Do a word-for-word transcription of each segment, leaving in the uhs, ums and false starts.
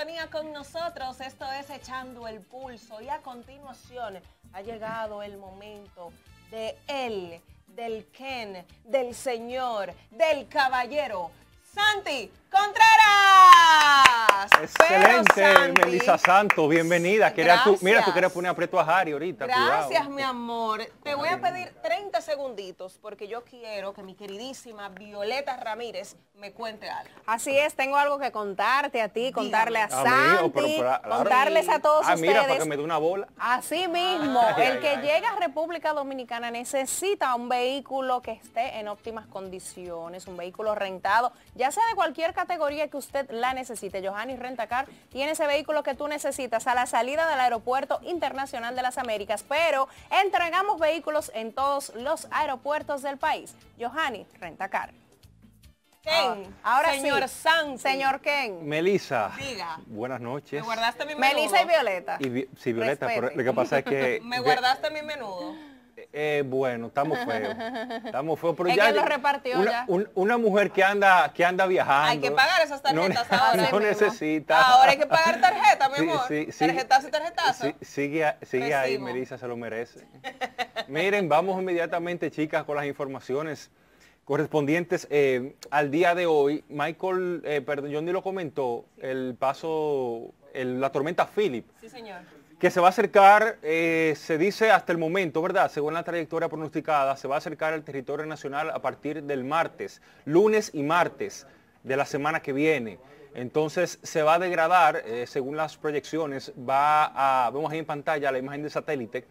sintonía con nosotros, esto es Echando el Pulso y a continuación ha llegado el momento de él, del Ken, del señor, del caballero, Santi Contreras. Excelente, Santi. Melissa Santos, bienvenida. Tú, mira, tú querías poner aprieto a Harry ahorita. Gracias, cuidado. Mi amor. Te voy a pedir treinta segunditos porque yo quiero que mi queridísima Violeta Ramírez me cuente algo. Así es, tengo algo que contarte a ti, contarle a, a Santi, mí, pero, pero, claro. contarles a todos ah, ustedes. Mira, para que me dé una bola. Así mismo, ay, el ay, que ay. llega a República Dominicana necesita un vehículo que esté en óptimas condiciones, un vehículo rentado, ya sea de cualquier categoría que usted la necesite. Johanny Rentacar tiene ese vehículo que tú necesitas a la salida del Aeropuerto Internacional de las Américas, pero entregamos vehículos en todos los aeropuertos del país. Johanny Rentacar. Ken, ahora señor sí, Santi. Señor Ken. Melissa, diga. Buenas noches. Me guardaste mi menudo. Melissa y Violeta. Y vi sí, Violeta, pero lo que pasa es que... Me guardaste mi menudo. Eh, bueno, estamos feos, estamos feos, pero es ya, que lo repartió una, ya. Un, una mujer que anda que anda viajando. Hay que pagar esas tarjetas no, ahora. No necesita. Ahora hay que pagar tarjeta, mi amor. Sí, sí, tarjetazo y tarjetazo. Sí, sigue sigue ahí, Melissa, se lo merece. Miren, vamos inmediatamente, chicas, con las informaciones correspondientes eh, al día de hoy. Michael, eh, perdón, Johnny lo comentó, sí. el paso, el, la tormenta Philip. Sí, señor. Que se va a acercar, eh, se dice hasta el momento, ¿verdad? Según la trayectoria pronosticada, se va a acercar al territorio nacional a partir del martes, lunes y martes de la semana que viene. Entonces se va a degradar, eh, según las proyecciones, va a, vemos ahí en pantalla la imagen del satélite,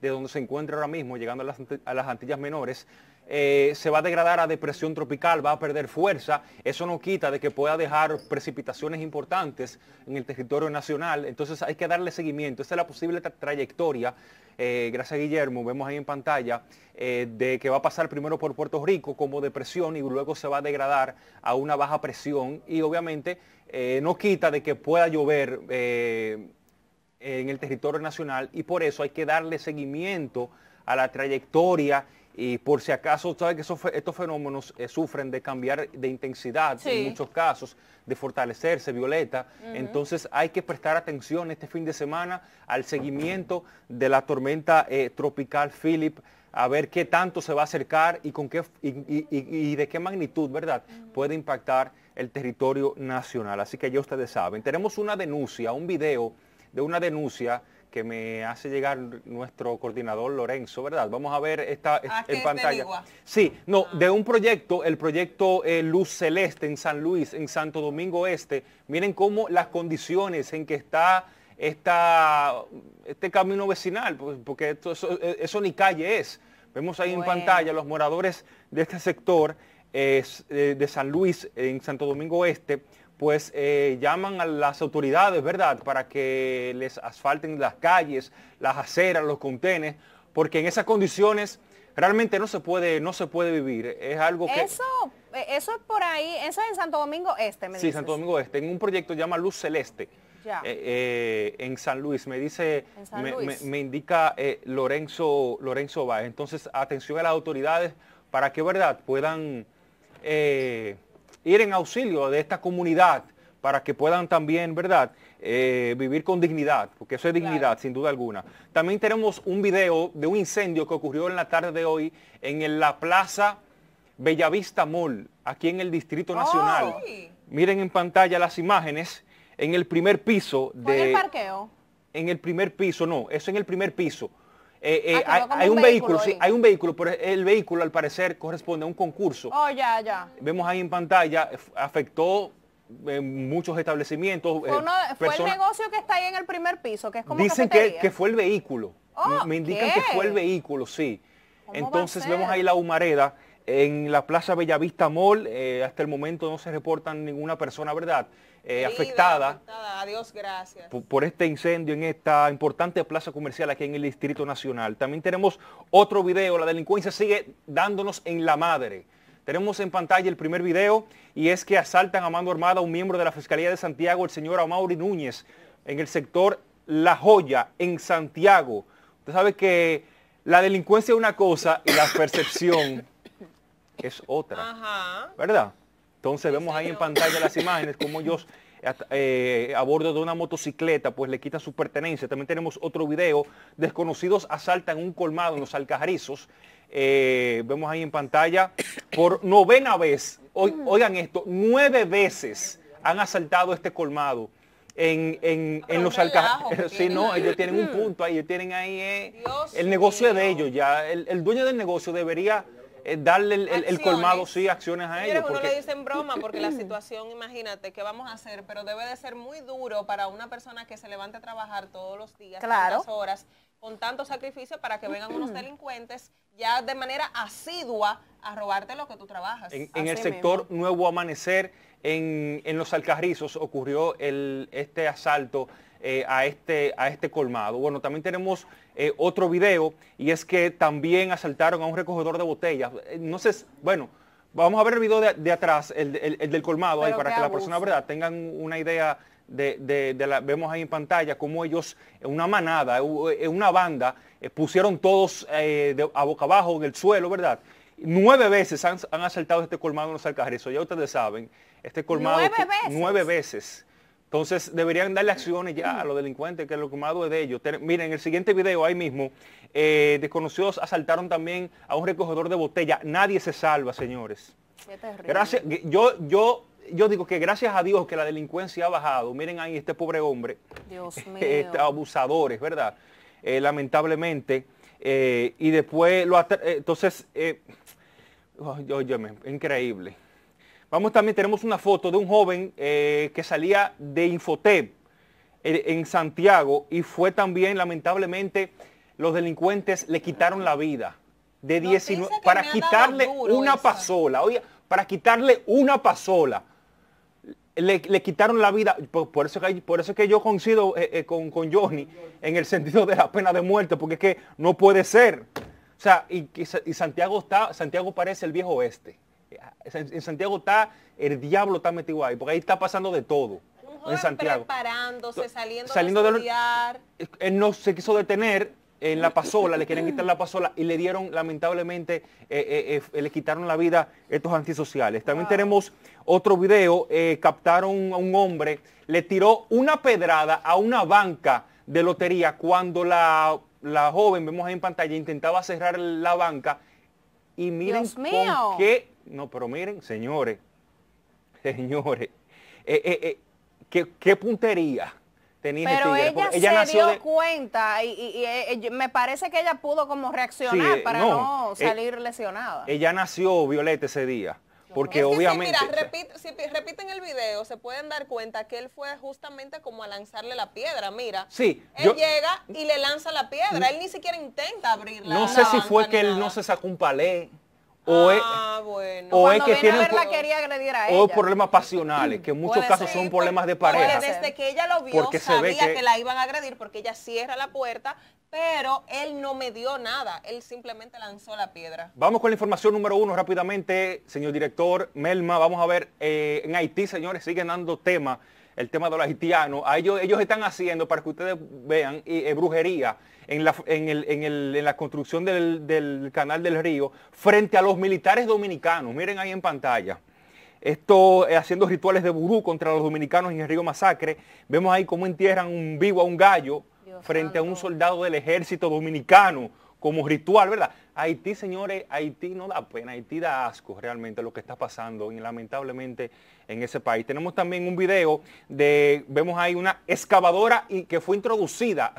de donde se encuentra ahora mismo, llegando a las, a las Antillas Menores, eh, se va a degradar a depresión tropical, va a perder fuerza, eso no quita de que pueda dejar precipitaciones importantes en el territorio nacional, entonces hay que darle seguimiento, esta es la posible tra trayectoria, eh, gracias a Guillermo, vemos ahí en pantalla, eh, de que va a pasar primero por Puerto Rico como depresión y luego se va a degradar a una baja presión y obviamente eh, no quita de que pueda llover eh, en el territorio nacional y por eso hay que darle seguimiento a la trayectoria y por si acaso, sabe que esos, estos fenómenos eh, sufren de cambiar de intensidad sí. en muchos casos, de fortalecerse, Violeta, uh-huh. entonces hay que prestar atención este fin de semana al seguimiento de la tormenta eh, tropical Philip, a ver qué tanto se va a acercar y, con qué, y, y, y, y de qué magnitud, ¿verdad?, uh-huh. puede impactar el territorio nacional, así que ya ustedes saben. Tenemos una denuncia, un video de una denuncia que me hace llegar nuestro coordinador Lorenzo, ¿verdad? Vamos a ver esta en pantalla. Sí, no, ah. de un proyecto, el proyecto eh, Luz Celeste en San Luis, en Santo Domingo Este. Miren cómo las condiciones en que está esta, este camino vecinal, porque esto, eso, eso ni calle es. Vemos ahí bueno. en pantalla los moradores de este sector eh, de San Luis, en Santo Domingo Este, pues eh, llaman a las autoridades, ¿verdad?, para que les asfalten las calles, las aceras, los contenes, porque en esas condiciones realmente no se puede, no se puede vivir. Es algo que... Eso, eso es por ahí, eso es en Santo Domingo Este, me Sí, dices. Santo Domingo Este, en un proyecto que llama Luz Celeste, eh, eh, en San Luis, me dice, me, Luis? me, me indica eh, Lorenzo, Lorenzo Vázquez. Entonces, atención a las autoridades para que, ¿verdad?, puedan... Eh, ir en auxilio de esta comunidad para que puedan también, ¿verdad?, eh, vivir con dignidad, porque eso es dignidad, claro. sin duda alguna. También tenemos un video de un incendio que ocurrió en la tarde de hoy en la Plaza Bellavista Mall, aquí en el Distrito Nacional. Oh, sí. Miren en pantalla las imágenes, en el primer piso de... ¿Fue en el parqueo? En el primer piso, no, eso en el primer piso. Eh, eh, ah, hay, hay un, un vehículo, vehículo sí, hay un vehículo, pero el vehículo al parecer corresponde a un concurso. Oh, ya, ya. Vemos ahí en pantalla, afectó eh, muchos establecimientos. Fue, uno, eh, fue el negocio que está ahí en el primer piso, que es como Dicen que, que fue el vehículo. Oh, me indican ¿qué? que fue el vehículo, sí. Entonces vemos ahí la humareda en la Plaza Bellavista Mall. Eh, hasta el momento no se reportan ninguna persona, ¿verdad?, Eh, sí, afectada, afectada. Adiós, gracias. Por, por este incendio en esta importante plaza comercial aquí en el Distrito Nacional. También tenemos otro video, la delincuencia sigue dándonos en la madre. Tenemos en pantalla el primer video y es que asaltan a mano armada a un miembro de la Fiscalía de Santiago, el señor Amaury Núñez, en el sector La Joya, en Santiago. Usted sabe que la delincuencia es una cosa y la percepción es otra, Ajá. ¿verdad? Entonces vemos ahí en pantalla las imágenes, como ellos a, eh, a bordo de una motocicleta, pues le quitan su pertenencia. También tenemos otro video, desconocidos asaltan un colmado en los Alcajarizos. Eh, vemos ahí en pantalla, por novena vez, o, oigan esto, nueve veces han asaltado este colmado. En, en, en los Alcajarizos, sí, no, ellos tienen un punto ahí, ellos tienen ahí, eh, el negocio Dios. de ellos ya, el, el dueño del negocio debería eh, darle el, el, el colmado, sí, acciones a ellos. Pero porque... uno le dicen broma, porque la situación, imagínate, ¿qué vamos a hacer? Pero debe de ser muy duro para una persona que se levante a trabajar todos los días, claro, tantas horas, con tanto sacrificio para que vengan unos delincuentes ya de manera asidua a robarte lo que tú trabajas. En, en el sector mismo. Nuevo Amanecer, en, en los Alcajarizos, ocurrió el, este asalto eh, a, este, a este colmado. Bueno, también tenemos eh, otro video, y es que también asaltaron a un recogedor de botellas. No sé, bueno, vamos a ver el video de, de atrás, el, el, el del colmado, ahí, para que la persona, verdad, tengan una idea. De, de, de la, vemos ahí en pantalla cómo ellos, una manada, una banda, eh, pusieron todos eh, de, a boca abajo en el suelo, ¿verdad? Nueve veces han, han asaltado este colmado en los Alcajarizos, ya ustedes saben, este colmado... ¿Nueve veces? Nueve veces. Entonces deberían darle acciones ya a los delincuentes, que el colmado es de ellos. Ten, miren, en el siguiente video, ahí mismo, eh, desconocidos asaltaron también a un recogedor de botella. Nadie se salva, señores. Qué terrible. Gracias, yo... yo Yo digo que gracias a Dios que la delincuencia ha bajado. Miren ahí este pobre hombre. Dios mío. Eh, abusadores, ¿verdad? Eh, lamentablemente. Eh, y después, lo entonces, eh, oh, óyeme, increíble. Vamos, también tenemos una foto de un joven eh, que salía de Infotep eh, en Santiago, y fue también, lamentablemente, los delincuentes le quitaron la vida. De diecinueve, para quitarle una eso. pasola. Oye, para quitarle una pasola. Le, le quitaron la vida. Por, por, eso, que, por eso que yo coincido eh, eh, con, con Johnny en el sentido de la pena de muerte, porque es que no puede ser. O sea, y, y Santiago está, Santiago parece el viejo oeste. En Santiago está, el diablo está metido ahí, porque ahí está pasando de todo. Un joven en Santiago. preparándose, saliendo, saliendo de estudiar. De, él no se quiso detener en la pasola, le quieren quitar la pasola y le dieron, lamentablemente, eh, eh, eh, le quitaron la vida estos antisociales. También wow. tenemos otro video, eh, captaron a un hombre, le tiró una pedrada a una banca de lotería cuando la, la joven, vemos ahí en pantalla, intentaba cerrar la banca. Y miren Dios mío. qué, no, pero miren, señores, señores, eh, eh, eh, qué, qué puntería. Tenía Pero tigre, ella, ella se nació dio de... cuenta y, y, y me parece que ella pudo como reaccionar sí, para no, no salir eh, lesionada. Ella nació Violeta ese día, porque es que obviamente... Sí, mira, repit, si repiten el video, se pueden dar cuenta que él fue justamente como a lanzarle la piedra, mira. Sí. Él yo, llega y le lanza la piedra, él ni siquiera intenta abrirla. No sé si fue que él nada. no se sacó un palé. O es, ah, bueno. o es que tienen verla, a o problemas pasionales, que en muchos puede casos ser, son problemas de pareja. Desde que ella lo vio, sabía que... que la iban a agredir, porque ella cierra la puerta, pero él no me dio nada, él simplemente lanzó la piedra. Vamos con la información número uno rápidamente, señor director Melma. Vamos a ver, eh, en Haití, señores, siguen dando tema, el tema de los haitianos. A ellos, ellos están haciendo, para que ustedes vean, eh, brujería. En la, en, el, en, el, en la construcción del, del canal del río, frente a los militares dominicanos. Miren ahí en pantalla. Esto eh, haciendo rituales de vudú contra los dominicanos en el río Masacre. Vemos ahí cómo entierran un vivo a un gallo Dios frente santo. a un soldado del ejército dominicano como ritual, ¿verdad? Haití, señores, Haití no da pena, Haití da asco realmente lo que está pasando, y lamentablemente en ese país. Tenemos también un video de, vemos ahí una excavadora y que fue introducida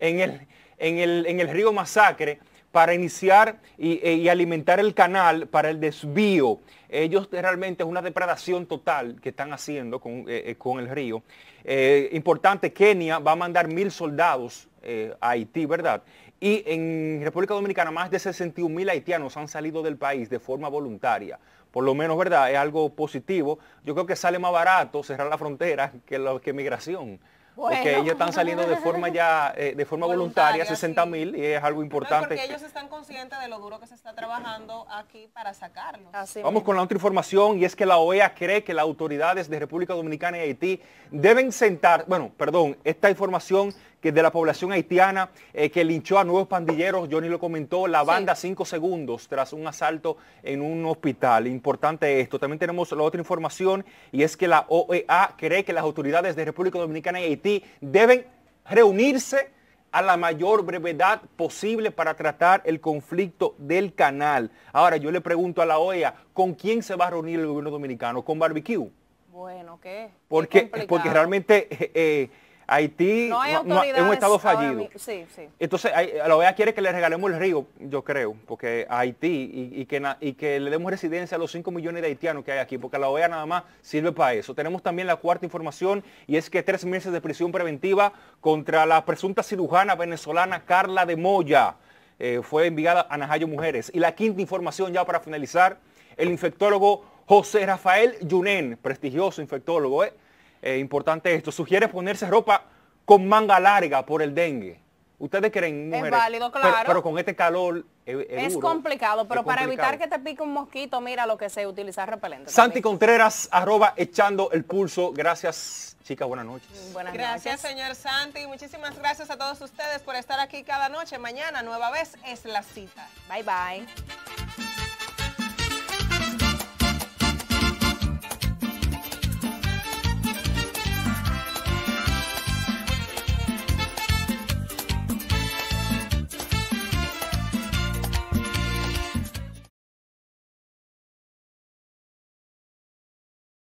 En el, en, el, en el río Masacre para iniciar y, y alimentar el canal para el desvío. Ellos realmente es una depredación total que están haciendo con, eh, con el río. Eh, importante, Kenia va a mandar mil soldados eh, a Haití, ¿verdad? Y en República Dominicana más de sesenta y un mil haitianos han salido del país de forma voluntaria. Por lo menos, ¿verdad? Es algo positivo. Yo creo que sale más barato cerrar la frontera que la que migración. Porque bueno. ellos están saliendo de forma ya eh, de forma voluntaria, voluntaria sesenta mil, sí. y es algo importante. No, porque ellos están conscientes de lo duro que se está trabajando aquí para sacarlos. Así Vamos bien. con la otra información, y es que la O E A cree que las autoridades de República Dominicana y Haití deben sentar, bueno, perdón, esta información que de la población haitiana eh, que linchó a nuevos pandilleros, Johnny lo comentó, la banda sí. Cinco Segundos tras un asalto en un hospital. Importante esto. También tenemos la otra información y es que la O E A cree que las autoridades de República Dominicana y Haití deben reunirse a la mayor brevedad posible para tratar el conflicto del canal. Ahora, yo le pregunto a la O E A, ¿con quién se va a reunir el gobierno dominicano? ¿Con Barbecue? Bueno, ¿qué? Porque, qué porque realmente eh, eh, Haití no hay no, es un estado fallido. Sí, sí. Entonces, la O E A quiere que le regalemos el río, yo creo, porque a Haití y, y, que, na, y que le demos residencia a los cinco millones de haitianos que hay aquí, porque la O E A nada más sirve para eso. Tenemos también la cuarta información y es que tres meses de prisión preventiva contra la presunta cirujana venezolana Carla de Moya. Eh, fue enviada a Najayo Mujeres. Y la quinta información ya para finalizar, el infectólogo José Rafael Yunén, prestigioso infectólogo, ¿eh? Eh, importante esto, sugiere ponerse ropa con manga larga por el dengue. ¿Ustedes creen, mujeres? Es válido, claro. Pero, pero con este calor es, es, es duro, complicado, pero es para complicado. Evitar que te pique un mosquito, mira lo que se utiliza repelente. Santi Contreras, arroba Echando el Pulso. Gracias, chicas, buenas noches. Buenas gracias, noches. Señor Santi. Muchísimas gracias a todos ustedes por estar aquí cada noche. Mañana, nueva vez, es la cita. Bye, bye.